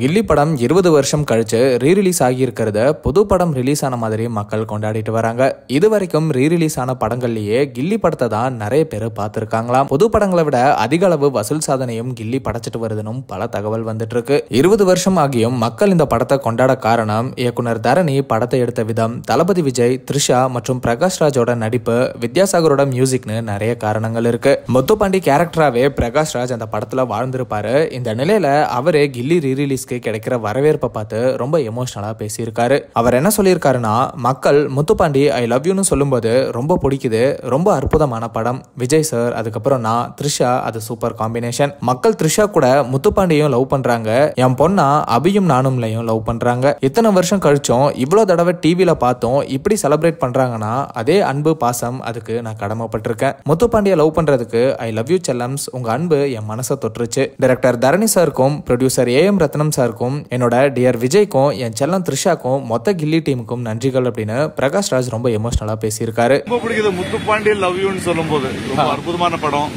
கில்லி படம் 20 வருஷம் கழிச்சு ரீரிலீஸ் ஆகியிருக்கிறத புது படம் ரிலீஸ் ஆன மாதிரி மக்கள் கொண்டாடிட்டு வராங்க. இது வரைக்கும் ரீரிலீஸ் ஆன படங்கள்லேயே கில்லி படத்தை தான் நிறைய பேர் பார்த்துருக்காங்களாம். புது படங்களை விட அதிக அளவு வசூல் சாதனையும் கில்லி படைச்சிட்டு வருதுன்னு பல தகவல் வந்துட்டு இருக்கு. 20 வருஷம் ஆகியும் மக்கள் இந்த படத்தை கொண்டாட காரணம் இயக்குனர் தரணி படத்தை எடுத்த விதம், தளபதி விஜய், த்ரிஷா மற்றும் பிரகாஷ் ராஜோட நடிப்பு, வித்யாசாகரோட மியூசிக்னு நிறைய காரணங்கள் இருக்கு. முத்துப்பாண்டி கேரக்டராகவே பிரகாஷ் ராஜ் அந்த படத்தில் வாழ்ந்திருப்பாரு. இந்த நிலையில அவரே கில்லி ரீரிலீஸ் கிடைக்கிற வரவேற்பை பார்த்து ரொம்ப எமோஷனலா பேசியிருக்காரு. அவர் என்ன சொல்லியிருக்காருன்னா, மக்கள் முத்துப்பாண்டி ஐ லவ் யூன்னு சொல்லும்போது ரொம்ப பிடிக்குது, ரொம்ப அற்புதமான படம், விஜய் சார் அதுக்கப்புறம் நான், த்ரிஷா அது சூப்பர் காம்பினேஷன், மக்கள் த்ரிஷா கூட முத்துப்பாண்டியும் லவ் பண்றாங்க, என் பொண்ணா அபியும் நானும்லையும் லவ் பண்றாங்க, இத்தனை வருஷம் கழிச்சும் இவ்வளவு தடவை டிவியில பார்த்தோம், இப்படி செலிப்ரேட் பண்றாங்கன்னா அதே அன்பு பாசம் அதுக்கு நான் கடமைப்பட்டிருக்கேன், முத்துப்பாண்டியை லவ் பண்றதுக்கு ஐ லவ் யூ செல்லம்ஸ், உங்க அன்பு என் மனசை தொற்றுச்சு, டைரக்டர் தரணி சாருக்கும் ப்ரொடியூசர் A.M. ரத்னம் சாருக்கும் என்னோட டியர் விஜய்க்கும் என் செல்லம் த்ரிஷாக்கும் மொத்த கில்லி டீமுக்கும் நன்றிகள் அப்படின்னு பிரகாஷ் ராஜ் ரொம்ப எமோஷனலா பேசியிருக்காரு. முத்துப்பாண்டி லவ் யூன்னு சொல்லும்போது ரொம்ப அற்புதமான படம்,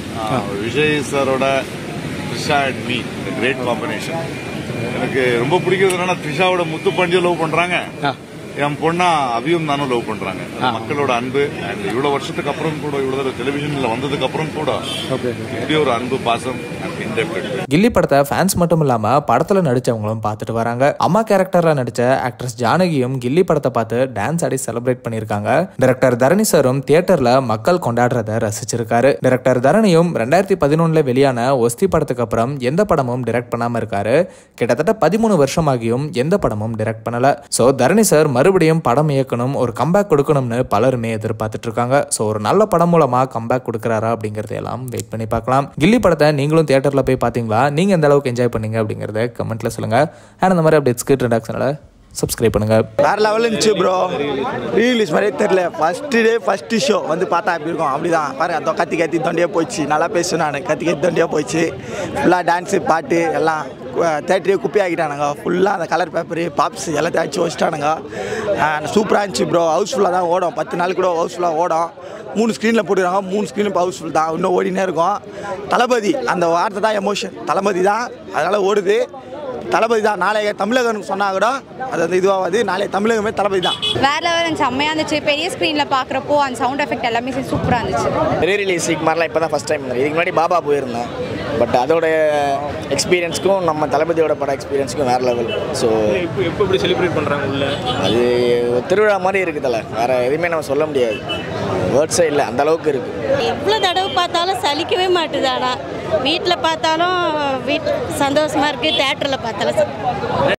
விஜய் சாரோட Trisha and me great combination, எனக்கு ரொம்ப பிடிக்கிறது என்னன்னா த்ரிஷாவோட முத்துப்பாண்டியை லவ் பண்றாங்க, என் பொண்ணா அபியும் நானும் லவ் பண்றாங்க, மக்களோட அன்பு, இவ்வளவு வருஷத்துக்கு அப்புறம் கூட, இவ்வளவு டெலிவிஷன்ல வந்ததுக்கு அப்புறம் கூட இப்படி ஒரு அன்பு பாசம். கில்லி படத்தை ஃபேன்ஸ் மட்டும் இல்லாம படத்துல நடிச்சவங்களும் பார்த்துட்டு வராங்க. அம்மா கேரக்டர்ல நடிச்ச ஆக்ட்ரஸ் ஜானகியும் கில்லி படத்தை பார்த்து டான்ஸ் ஆடி செலிப்ரேட் பண்ணிருக்காங்க. டைரக்டர் தரணி சாரும் தியேட்டர்ல மக்கள் கொண்டாடுறத ரசிச்சிருக்காரு. டைரக்டர் தரணியும் 2011 வெளியான ஒஸ்தி படத்துக்கு அப்புறம் எந்த படமும் டைரக்ட் பண்ணாம இருக்காரு. கிட்டத்தட்ட 13 வருஷம் ஆகியும் எந்த படமும் டைரக்ட் பண்ணல. சோ தரணி சார் மறுபடியும் படம் இயக்கணும், ஒரு கம்பேக் கொடுக்கணும்னு பலருமே எதிர்பார்த்துட்டு இருக்காங்க. சோ ஒரு நல்ல படம் மூலமா கம்பேக் கொடுக்கறாரா அப்படிங்கறதெல்லாம் வெயிட் பண்ணி பார்க்கலாம். கில்லி படத்தை நீங்களும் தியேட்டர்ல போய் பாத்தீங்களா? நீங்க எந்த அளவுக்கு என்ஜாய் பண்ணீங்க அப்படிங்கறத கமெண்ட்ல சொல்லுங்க. அந்த மாதிரி அப்டேட்ஸ்க்கு ட்ரெண்டாக்ஷனால சப்ஸ்கிரைப் பண்ணுங்க. வேற லெவல் இருந்துச்சு ப்ரோ, ரீலீஸ் மாதிரியே தெரியல. ஃபர்ஸ்ட் டே ஃபர்ஸ்ட் ஷோ வந்து பார்த்தா எப்படி இருக்கும் அப்படிதான் பாரு. அந்த கத்தி தொண்டியா போயிடுச்சு, நல்லா பேசுவேன் நான், கத்தி தொண்டியா போயிடுச்சு, ஃபுல்லா டான்ஸு பாட்டு எல்லாம் தேட்டரியே குப்பையாகிட்டானுங்க. ஃபுல்லாக அந்த கலர் பேப்பரு பாப்ஸ் எல்லாத்தையும் அடிச்சு வச்சுட்டானுங்க. சூப்பராக இருந்துச்சு ப்ரோ, ஹவுஸ்ஃபுல்லாக தான் ஓடும், 10 நாள் கூட ஹவுஸ்ஃபுல்லாக ஓடும். 3 ஸ்க்ரீனில் போட்டுருக்காங்க, 3 ஸ்க்ரீனில் இப்போ ஹவுஸ்ஃபுல் தான், இன்னும் ஓடினே இருக்கும். தளபதி அந்த வார்த்தை தான் எமோஷன், தளபதி தான், அதனால் ஓடுது. தளபதி தான், நாளைக்கு தமிழகனுக்கு சொன்னா கூட அது வந்து இதுவாகுது, நாளைக்கு தமிழகமே தளபதி தான். வேற லெவல் செம்மையா இருந்துச்சு. பெரிய ஸ்க்ரீனில் பார்க்குறப்போ அந்த சவுண்ட் எஃபெக்ட் எல்லாமே சூப்பராக இருந்துச்சு. ரீ ரிலீஸ் மாதிரிலாம் இப்போ தான் ஃபஸ்ட் டைம் இருந்தது. இதுக்கு முன்னாடி பாபா போயிருந்தேன், பட் அதோட எக்ஸ்பீரியன்ஸுக்கும் நம்ம தளபதியோட பட எக்ஸ்பீரியன்ஸுக்கும் வேறு லெவல். ஸோ இப்போ எப்படி செலிப்ரேட் பண்ணுறாங்க உள்ள, அது திருவிழா மாதிரி இருக்குதுல்ல, வேறு எதுவுமே நம்ம சொல்ல முடியாது, வேர்ட்ஸே இல்லை அந்த அளவுக்கு இருக்குது. எவ்வளோ தடவை பார்த்தாலும் சலிக்கவே மாட்டுது. ஆனால் வீட்டில் பார்த்தாலும் சந்தோஷமாக இருக்குது, தேட்டரில் பார்த்தாலும்